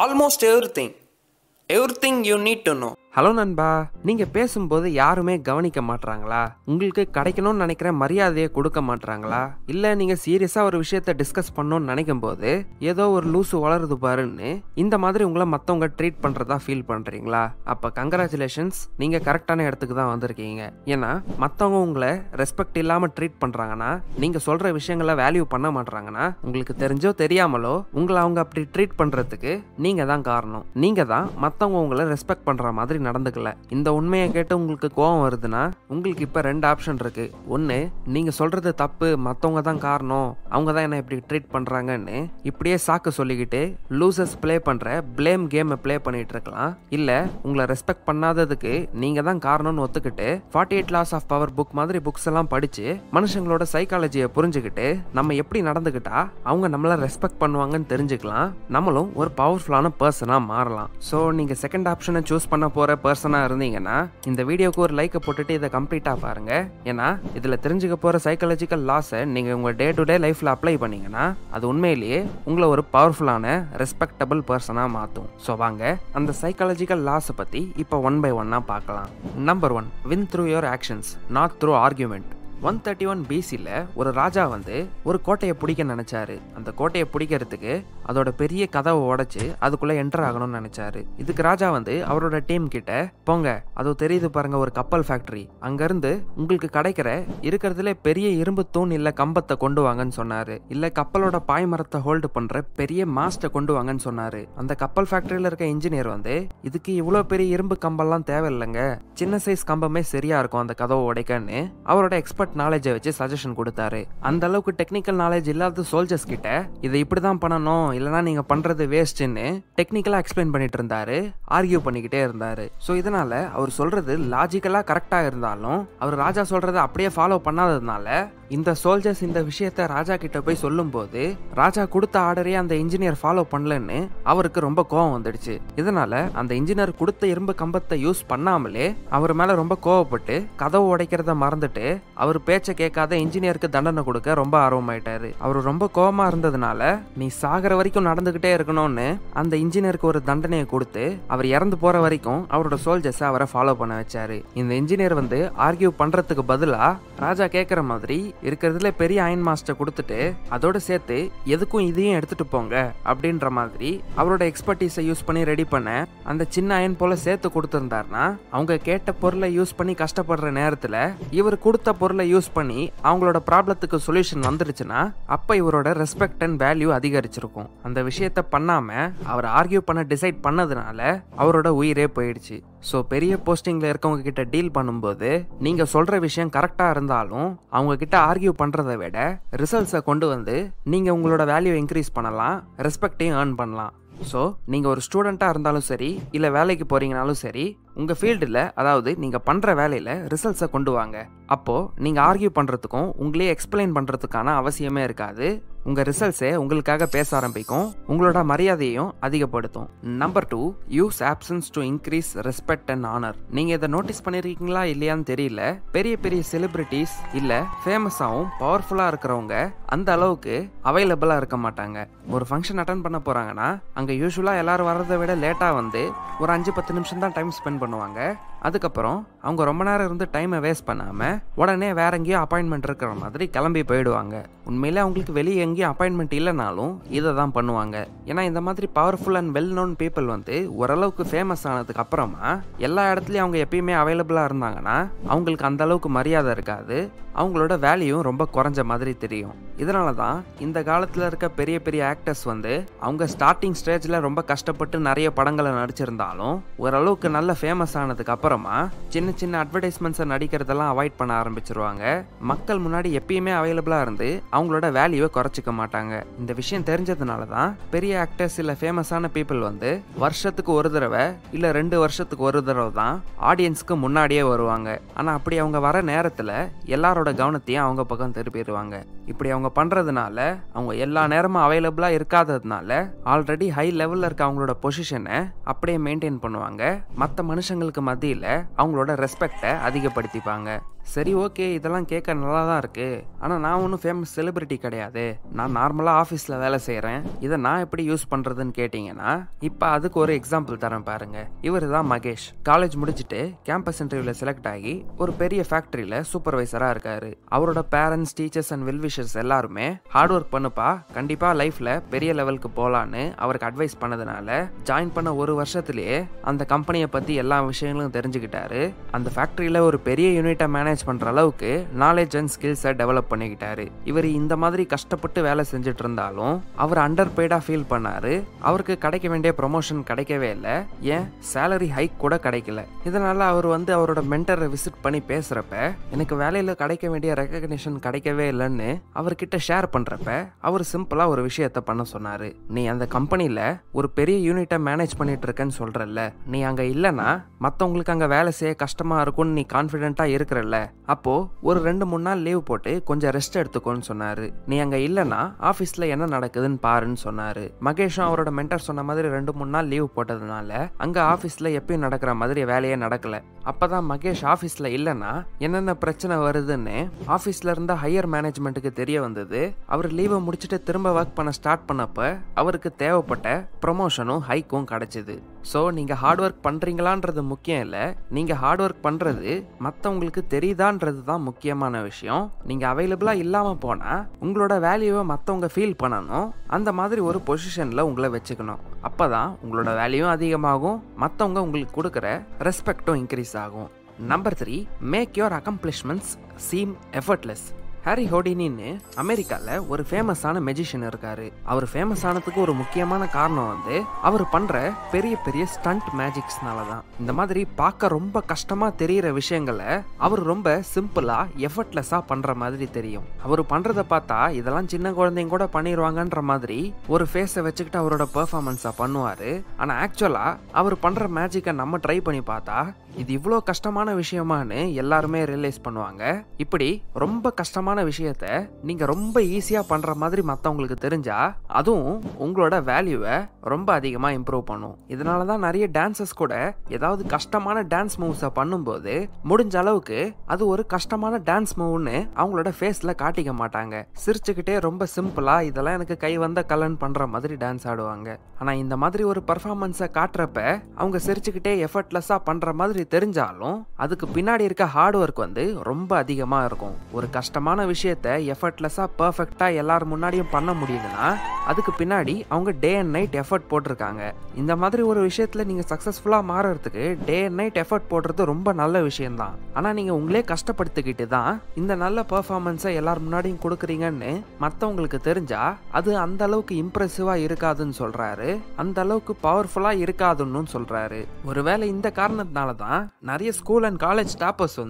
almost everything. Everything you need to know. Hello நண்பா, நீங்கள் பேசும்போது யாருமே கவனிக்க மாட்றாங்களா? உங்களுக்கு கிடைக்கணும்னு நினைக்கிற மரியாதையை கொடுக்க மாட்றாங்களா? இல்லை நீங்கள் சீரியஸாக ஒரு விஷயத்தை டிஸ்கஸ் பண்ணணும்னு நினைக்கும் போது ஏதோ ஒரு லூசு வளருது பாருன்னு இந்த மாதிரி உங்களை மற்றவங்க ட்ரீட் பண்ணுறதா ஃபீல் பண்ணுறீங்களா? அப்போ கங்க்ராச்சுலேஷன்ஸ், நீங்கள் கரெக்டான இடத்துக்கு தான் வந்திருக்கீங்க. ஏன்னா மற்றவங்க உங்களை ரெஸ்பெக்ட் இல்லாமல் ட்ரீட் பண்ணுறாங்கன்னா, நீங்கள் சொல்கிற விஷயங்களை வேல்யூ பண்ண மாட்றாங்கன்னா, உங்களுக்கு தெரிஞ்சோ தெரியாமலோ உங்களை அவங்க அப்படி ட்ரீட் பண்ணுறதுக்கு நீங்கள் தான் காரணம். நீங்கள் தான் மற்றவங்க உங்களை ரெஸ்பெக்ட் பண்ணுற மாதிரி நடந்துக்கல. இந்த உண்மையை கேட்டு உங்களுக்கு கோபம் வருதுன்னா, உங்களுக்கு இப்ப ரெண்டு ஆப்ஷன் இருக்கு. ஒன்னு, நீங்க சொல்றது தப்பு, மத்தவங்க தான் காரணம், அவங்க தான் என்ன இப்படி ட்ரீட் பண்றாங்கன்னு இப்படியே சாக்கு சொல்லிக்கிட்டு லூசஸ் பிளே பண்ற பிளேம் கேம் பிளே பண்ணிட்டு இருக்கலாம். இல்ல உங்களை ரெஸ்பெக்ட் பண்ணாததுக்கு நீங்க தான் காரணம்னு ஒத்துக்கிட்டு 48 லாஸ் ஆஃப் பவர் புக் மாதிரி புக்ஸ் எல்லாம் படிச்சு மனுஷங்களோட சைக்காலஜியை புரிஞ்சுக்கிட்டு நம்ம எப்படி நடந்துக்கிட்டா அவங்க நம்மள ரெஸ்பெக்ட் பண்ணுவாங்கன்னு தெரிஞ்சுக்கலாம். நம்மளும் ஒரு பவர்ஃபுல்லான பர்சனா மாறலாம். சோ நீங்க செகண்ட் ஆப்ஷனை சூஸ் பண்ண போற பர்சனா இருந்தீங்கன்னா இந்த வீடியோக்கு ஒரு லைக்கை போட்டுட்டு இதை கம்ப்ளீட்டா பாருங்க. ஏன்னா இதுல தெரிஞ்சுக்க போற சைக்காலஜிக்கல் லாஸை நீங்க உங்க டே டு டே லைஃப்ல அப்ளை பண்ணீங்கன்னா அது உண்மையிலேயே உங்களை ஒரு பவர்ஃபுல்லான ரெஸ்பெக்டபிள் பர்சனா மாத்தும். ஸோ வாங்க அந்த சைக்காலஜிக்கல் லாஸை பத்தி இப்போ 1 by 1 பார்க்கலாம். Number 1, win through your actions, not through argument. 131 BC ஒரு ராஜா வந்து ஒரு கோட்டையை பிடிக்க நினைச்சாரு. அந்த கோட்டையை பிடிக்கிறதுக்கு அதோட பெரிய கதவை உடைச்சு அதுக்குள்ள என்டர் ஆகணும்னு நினைச்சாரு. இதுக்கு ராஜா வந்து அவரோட டீம் கிட்ட, போங்க அது தெரியுது பாருங்க ஒரு கப்பல் ஃபேக்டரி, அங்கிருந்து உங்களுக்கு கிடைக்கிற இருக்கிறதுல பெரிய இரும்பு தூண் இல்ல கம்பத்தை கொண்டு வாங்கன்னு சொன்னாரு. இல்ல கப்பலோட பாய்மரத்தை ஹோல்டு பண்ற பெரிய மாஸ்டை கொண்டு வாங்கன்னு சொன்னாரு. அந்த கப்பல் ஃபேக்டரியில இருக்க இன்ஜினியர் வந்து, இதுக்கு இவ்வளவு பெரிய இரும்பு கம்பெல்லாம் தேவையில்லைங்க, சின்ன சைஸ் கம்பமே சரியா இருக்கும் அந்த கதவை உடைக்கன்னு அவரோட எக்ஸ்பர்ட் knowledge வச்சு சஜஷன் கொடுத்தாரு. அந்த அளவுக்கு டெக்னிக்கல் நாலேஜ் இல்லாத சோல்ஜர்ஸ் கிட்ட இதை இப்படிதான் பண்ணணும், இல்லைன்னா நீங்க பண்றது வேஸ்ட்னு டெக்னிக்கலா எக்ஸ்பிளைன் பண்ணிட்டு இருந்தாரு, ஆர்கியூ பண்ணிக்கிட்டே இருந்தாரு. ஸோ இதனால அவர் சொல்றது லாஜிக்கலா கரெக்டா இருந்தாலும் அவர் ராஜா சொல்றதை அப்படியே ஃபாலோ பண்ணாததுனால இந்த சோல்ஜர்ஸ் இந்த விஷயத்த ராஜா கிட்ட போய் சொல்லும் போது ராஜா கொடுத்த ஆர்டரே அந்த இன்ஜினியர் ஃபாலோ பண்ணலன்னு அவருக்கு ரொம்ப கோவம் வந்துடுச்சு. இதனால அந்த இன்ஜினியர் கொடுத்த இரும்பு கம்பத்தை யூஸ் பண்ணாமலே அவர் மேல ரொம்ப கோவப்பட்டு கதவு உடைக்கிறத மறந்துட்டு அவர் பேச்சை கேட்காத இன்ஜினியருக்கு தண்டனை கொடுக்க ரொம்ப ஆர்வமாயிட்டாரு. அவர் ரொம்ப கோவமா இருந்ததுனால நீ சாகிற வரைக்கும் நடந்துகிட்டே இருக்கணும்னு அந்த இன்ஜினியருக்கு ஒரு தண்டனையை கொடுத்து அவர் இறந்து போற வரைக்கும் அவரோட சோல்ஜர்ஸை அவரை ஃபாலோ பண்ண வச்சாரு. இந்த இன்ஜினியர் வந்து ஆர்கியூ பண்றதுக்கு பதிலா ராஜா கேட்கற மாதிரி இருக்கிறதுல பெரிய அயன் மாஸ்டர் கொடுத்துட்டு அதோட சேர்த்து எதுக்கும் இதையும் எடுத்துட்டு போங்க அப்படின்ற மாதிரி அவரோட எக்ஸ்பர்டீஸை யூஸ் பண்ணி ரெடி பண்ண அந்த சின்ன அயன் போல சேர்த்து கொடுத்துருந்தாருன்னா அவங்க கேட்ட பொருளை யூஸ் பண்ணி கஷ்டப்படுற நேரத்துல இவர் கொடுத்த பொருளை யூஸ் பண்ணி அவங்களோட ப்ராப்ளத்துக்கு சொல்யூஷன் வந்துருச்சுன்னா அப்ப இவரோட ரெஸ்பெக்ட் அண்ட் வேல்யூ அதிகரிச்சிருக்கும். அந்த விஷயத்த பண்ணாம அவர் ஆர்கியூ பண்ண டிசைட் பண்ணதுனால அவரோட உயிரே போயிடுச்சு. ஸோ பெரிய போஸ்டிங்கில் இருக்கவங்க கிட்ட டீல் பண்ணும்போது நீங்கள் சொல்கிற விஷயம் கரெக்டாக இருந்தாலும் அவங்க கிட்ட ஆர்கியூ பண்ணுறதை விட ரிசல்ட்ஸை கொண்டு வந்து நீங்கள் உங்களோட வேல்யூ இன்க்ரீஸ் பண்ணலாம், ரெஸ்பெக்டையும் ஏர்ன் பண்ணலாம். ஸோ நீங்கள் ஒரு ஸ்டூடெண்ட்டாக இருந்தாலும் சரி, இல்லை வேலைக்கு போகிறீங்கனாலும் சரி, உங்கள் ஃபீல்டில், அதாவது நீங்கள் பண்ணுற வேலையில் ரிசல்ட்ஸை கொண்டு வாங்க. அப்போது நீங்கள் ஆர்கியூ பண்ணுறதுக்கும் உங்களே எக்ஸ்பிளைன் பண்ணுறதுக்கான அவசியமே இருக்காது. உங்கள் ரிசல்ட்ஸே உங்களுக்காக பேச ஆரம்பிக்கும், உங்களோட மரியாதையையும் அதிகப்படுத்தும். Number 2, use options to increase respect and honour. நீங்கள் இதை நோட்டீஸ் பண்ணியிருக்கீங்களா இல்லையான்னு தெரியல, பெரிய பெரிய செலிபிரிட்டிஸ் இல்லை ஃபேமஸாகவும் பவர்ஃபுல்லாக இருக்கிறவங்க அந்த அளவுக்கு அவைலபிளாக இருக்க மாட்டாங்க. ஒரு ஃபங்க்ஷன் அட்டன் பண்ண போகிறாங்கன்னா அங்கே யூஸ்வலாக எல்லாரும் வர்றதை விட லேட்டாக வந்து ஒரு 5-10 நிமிஷம் தான் டைம் ஸ்பெண்ட் பண்ணுவாங்க. அதுக்கப்புறம் அவங்க ரொம்ப நேரம் இருந்து டைமை வேஸ்ட் பண்ணாமல் உடனே வேற எங்கேயோ அப்பாயின்மெண்ட் இருக்கிற மாதிரி கிளம்பி போயிடுவாங்க. உண்மையிலே அவங்களுக்கு வெளியே எங்கேயும் அப்பாயின்மெண்ட் இல்லைனாலும் இதை தான் பண்ணுவாங்க. ஏன்னா இந்த மாதிரி powerful and well known people வந்து ஓரளவுக்கு ஃபேமஸ் ஆனதுக்கு அப்புறமா எல்லா இடத்துலையும் அவங்க எப்பயுமே அவைலபிளாக இருந்தாங்கன்னா அவங்களுக்கு அந்த அளவுக்கு மரியாதை இருக்காது, அவங்களோட வேல்யூவும் ரொம்ப குறைஞ்ச மாதிரி தெரியும். இதனால தான் இந்த காலத்தில் இருக்க பெரிய பெரிய ஆக்டர்ஸ் வந்து அவங்க ஸ்டார்டிங் ஸ்டேஜில் ரொம்ப கஷ்டப்பட்டு நிறைய படங்களை நடிச்சிருந்தாலும் ஓரளவுக்கு நல்ல ஃபேமஸ் ஆனதுக்கு அப்புறமா சின்ன சின்ன அட்வர்டைஸ்மெண்ட்ஸை நடிக்கிறதெல்லாம் அவாய்ட் பண்ண ஆரம்பிச்சிருவாங்க. மக்கள் முன்னாடி எப்பயுமே அவைலபிளாக இருந்து அவங்களோட வேல்யூவை குறைச்சிக்க மாட்டாங்க. இந்த விஷயம் தெரிஞ்சதுனால தான் பெரிய ஆக்டர்ஸ் இல்லை ஃபேமஸான பீப்புள் வந்து வருஷத்துக்கு ஒரு தடவை இல்லை 2 வருஷத்துக்கு ஒரு தடவை தான் ஆடியன்ஸுக்கு முன்னாடியே வருவாங்க. ஆனால் அப்படி அவங்க வர நேரத்தில் எல்லாரும் கவனத்தையும் அவங்க பக்கம் திருப்பிடுவாங்க. இப்படி அவங்க பண்றதுனால அவங்க எல்லா நேரமும் அவைலபிளா இருக்காததுனால ஆல்ரெடி ஹை லெவல்ல இருக்க அவங்களோட பொசிஷனை அப்படியே மெயின்டைன் பண்ணுவாங்க. மற்ற மனுஷங்களுக்கு மத்தியில அவங்களோட ரெஸ்பெக்டை அதிகப்படுத்திப்பாங்க. சரி, ஓகே, இதெல்லாம் கேட்க நல்லா தான் இருக்குது, ஆனால் நான் ஒன்றும் ஃபேமஸ் செலிபிரிட்டி கிடையாது, நான் நார்மலாக ஆஃபீஸில் வேலை செய்கிறேன், இதை நான் எப்படி யூஸ் பண்ணுறதுன்னு கேட்டிங்கன்னா, இப்போ அதுக்கு ஒரு எக்ஸாம்பிள் தரேன் பாருங்கள். இவர் தான் மகேஷ். காலேஜ் முடிச்சுட்டு கேம்பஸ் இன்டர்வியூவில் செலக்ட் ஆகி ஒரு பெரிய ஃபேக்ட்ரியில் சூப்பர்வைசராக இருக்கார். அவரோட பேரண்ட்ஸ், டீச்சர்ஸ் அண்ட் வெல்விஷர்ஸ் எல்லாருமே ஹார்ட் ஒர்க் பண்ணுப்பா, கண்டிப்பாக லைஃப்பில் பெரிய லெவலுக்கு போகலான்னு அவருக்கு அட்வைஸ் பண்ணதுனால ஜாயின் பண்ண ஒரு வருஷத்துலேயே அந்த கம்பெனியை பற்றி எல்லா விஷயங்களும் தெரிஞ்சுக்கிட்டாரு. அந்த ஃபேக்ட்ரியில் ஒரு பெரிய யூனிட்டை மேனேஜ் பண்ற அளவுக்கு நாலேஜ் அண்ட் ஸ்கில்ஸை டெவலப் பண்ணிக்கிட்டாரு. இவர் இந்த மாதிரி கஷ்டப்பட்டு வேலை செஞ்சுட்டு இருந்தாலும் அவர் அண்டர் பெய்டா ஃபீல் பண்ணாரு. அவருக்கு கிடைக்க வேண்டிய ப்ரொமோஷன் கிடைக்கவே இல்லை, ஏன் சேலரி ஹைக் கூட கிடைக்கல. இதனால அவர் அவரோட மென்டரை விசிட் பண்ணி பேசுறப்ப, எனக்கு வேலையில கிடைக்க வேண்டிய ரெகக்னிஷன் கிடைக்கவே இல்லைன்னு அவர்கிட்ட ஷேர் பண்றப்ப அவர் சிம்பிளா ஒரு விஷயத்தை பண்ண சொன்னாரு. நீ அந்த கம்பெனியில ஒரு பெரிய யூனிட்டை மேனேஜ் பண்ணிட்டு இருக்கன்னு சொல்றல்ல, நீ அங்க இல்லைன்னா மற்றவங்களுக்கு அங்க வேலை செய்ய கஷ்டமா இருக்கும்னு நீ கான்ஃபிடென்ட்டா இருக்கிறல்ல, அப்போ ஒரு 2-3 நாள் லீவ் போட்டு கொஞ்சம் ரெஸ்ட் எடுத்துக்கோன்னு சொன்னாரு. நீ அங்க இல்லைன்னா ஆபீஸ்ல என்ன நடக்குதுன்னு பாருன்னு சொன்னாரு. மகேஷும் அவரோட மென்டர் சொன்ன மாதிரி 2-3 நாள் லீவ் போட்டதுனால அங்க ஆபீஸ்ல எப்பயும் நடக்கிற மாதிரி வேலையே நடக்கல. அப்பதான் மகேஷ் ஆபீஸ்ல இல்லைன்னா என்னென்ன பிரச்சனை வருதுன்னு ஆபீஸ்ல இருந்த ஹையர் மேனேஜ்மெண்ட்டுக்கு தெரிய வந்தது. அவர் லீவை முடிச்சுட்டு திரும்ப ஒர்க் பண்ண ஸ்டார்ட் பண்ணப்ப அவருக்கு தேவைப்பட்ட ப்ரொமோஷனும் ஹைக்கும் கிடைச்சது. ஸோ நீங்க ஹார்ட் ஒர்க் பண்றீங்களான்றது முக்கியம் இல்லை, நீங்க ஹார்ட் ஒர்க் பண்றது மற்றவங்களுக்கு தெரியுதான்றது தான் முக்கியமான விஷயம். நீங்க அவைலபிளா இல்லாம போனா உங்களோட வேல்யூவை மற்றவங்க ஃபீல் பண்ணணும், அந்த மாதிரி ஒரு பொசிஷன்ல உங்களை வச்சுக்கணும். அப்பதான் உங்களோட வேல்யூவும் அதிகமாகும், மற்றவங்க உங்களுக்கு கொடுக்குற ரெஸ்பெக்டும் இன்க்ரீஸ் ஆகும். Number 3, make your accomplishments seem effortless. Harry ஹோடினின்னு அமெரிக்காவில் ஒரு ஃபேமஸான மெஜிஷியன் இருக்காரு. அவர் ஃபேமஸ் ஆனதுக்கு ஒரு முக்கியமான காரணம் அவர் பண்ணுற பெரிய பெரிய ஸ்டண்ட் மேஜிக்ஸ்னால தான். இந்த மாதிரி பார்க்க ரொம்ப கஷ்டமாக தெரிகிற விஷயங்களை அவர் ரொம்ப சிம்பிளாக எஃபர்ட்லெஸ்ஸாக பண்ணுற மாதிரி தெரியும். அவர் பண்ணுறதை பார்த்தா இதெல்லாம் சின்ன குழந்தைங்க கூட பண்ணிடுவாங்கன்ற மாதிரி ஒரு ஃபேஸை வச்சுக்கிட்டு அவரோட பெர்ஃபார்மன்ஸை பண்ணுவார். ஆனால் ஆக்சுவலாக அவர் பண்ணுற மேஜிக்கை நம்ம ட்ரை பண்ணி பார்த்தா இது இவ்வளோ கஷ்டமான விஷயமானு எல்லாருமே ரியலைஸ் பண்ணுவாங்க. இப்படி ரொம்ப கஷ்டமான விஷயத்த நீங்கள் ரொம்ப ஈஸியாக பண்ணுற மாதிரி மற்றவங்களுக்கு தெரிஞ்சா அதுவும் உங்களோட வேல்யூவை ரொம்ப அதிகமாக இம்ப்ரூவ் பண்ணும். இதனால தான் நிறைய டான்சர்ஸ் கூட ஏதாவது கஷ்டமான டான்ஸ் மூவ்ஸை பண்ணும்போது முடிஞ்ச அளவுக்கு அது ஒரு கஷ்டமான டான்ஸ் மூவ்னு அவங்களோட ஃபேஸில் காட்டிக்க மாட்டாங்க. சிரிச்சுக்கிட்டே ரொம்ப சிம்பிளாக இதெல்லாம் எனக்கு கை வந்த கலன் பண்ணுற மாதிரி டான்ஸ் ஆடுவாங்க. ஆனால் இந்த மாதிரி ஒரு பர்ஃபார்மன்ஸை காட்டுறப்ப அவங்க சிரிச்சுக்கிட்டே எஃபர்ட்லெஸ்ஸாக பண்ணுற மாதிரி தெரிஞ்சாலும் அதுக்கு பின்னாடி இருக்க ஹார்ட் ஒர்க் ரொம்ப அதிகமா இருக்கும். ஒரு கஷ்டமான விஷயத்தை எஃபர்ட்லெஸ்ஸா பெர்ஃபெக்ட்டா எல்லார் முன்னாடியும் பண்ண முடியுதுன்னா அதுக்கு பின்னாடி அவங்க டே அண்ட் நைட் எஃபர்ட் போட்டிருக்காங்க. இந்த மாதிரி ஒரு விஷயத்துல நீங்க சக்சஸ்ஃபுல்லா மாறறதுக்கு டே அண்ட் நைட் எஃபர்ட் போடுறது ரொம்ப நல்ல விஷயம் தான். ஆனா நீங்க உங்களே கஷ்டப்படுத்திக்கிட்டு தான் இந்த நல்ல பெர்ஃபார்மன்ஸை எல்லார் முன்னாடியும் கொடுக்குறீங்கன்னு மற்றவங்களுக்கு தெரிஞ்சா அது அந்த அளவுக்கு இம்ப்ரெசிவா இருக்காதுன்னு சொல்றாரு, அந்த அளவுக்கு பவர்ஃபுல்லா இருக்காதுன்னு சொல்றாரு. ஒருவேளை இந்த காரணத்தினால நிறைய ஸ்கூல் அண்ட் காலேஜ் டாப்பர்ஸ்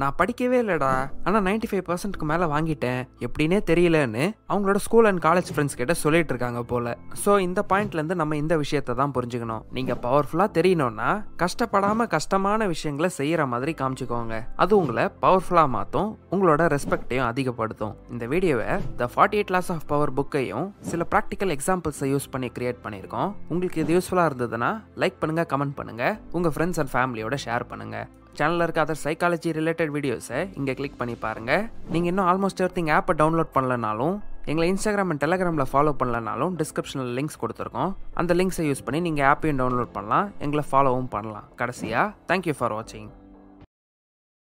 நான் படிக்கவே இல்லடா, ஆனா 95% மேல வாங்கிட்டேன் எப்படின்னே தெரியலன்னு அவங்களோட ஸ்கூல் அண்ட் காலேஜ் ஃப்ரெண்ட்ஸ் கிட்ட சொல்லிட்டு இருக்காங்க போல. சோ இந்த பாயிண்ட்ல இருந்து நம்ம இந்த விஷயத்தை தான் புரிஞ்சுக்கணும். நீங்க பவர்ஃபுல்லா தெரியணும்னா கஷ்டப்படாம கஷ்டமான விஷயங்களை செய்யற மாதிரி காமிச்சுக்கோங்க. அது உங்களை பவர்ஃபுல்லா மாத்தும், உங்களோட ரெஸ்பெக்டையும் அதிகப்படுத்தும். இந்த வீடியோவை The 48 Laws of Power புக்கையும் சில பிராக்டிக்கல் எக்ஸாம்பிள்ஸை யூஸ் பண்ணி கிரியேட் பண்ணியிருக்கோம். உங்களுக்கு இது யூஸ்ஃபுல்லா இருந்ததுன்னா லைக் பண்ணுங்க, கமெண்ட் பண்ணுங்க, உங்க ஃப்ரெண்ட்ஸ் அண்ட் ஃபேமிலியோட ஷேர் பண்ணுங்க. சேனல்ல இருக்க அதர் சைக்காலஜி ரிலேட்டட் வீடியோஸை இங்க கிளிக் பண்ணி பாருங்க. நீங்க இன்னும் ஆல்மோஸ்ட் எவ்ரிதிங் ஆப்பை டவுன்லோட் பண்ணலனாலும், எங்களை இன்ஸ்டாகிராம் அண்ட் டெலிகிராமில் ஃபாலோ பண்ணலனாலும் டிஸ்கிரிப்ஷனில் லிங்க்ஸ் கொடுத்துருக்கோம். அந்த லிங்க்ஸை யூஸ் பண்ணி நீங்கள் ஆப்பையும் டவுன்லோட் பண்ணலாம், எங்களை ஃபாலோவும் பண்ணலாம். கடைசியாக, தேங்க்யூ ஃபார் வாட்சிங்.